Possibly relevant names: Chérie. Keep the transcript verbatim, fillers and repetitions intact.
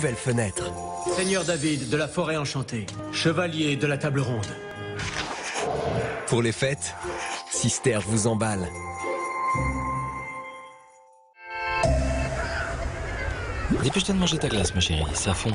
nouvelle fenêtre. Seigneur David de la forêt enchantée, chevalier de la table ronde. Pour les fêtes, Sister vous emballe. Dépêche-toi de manger ta glace, ma chérie, ça fond.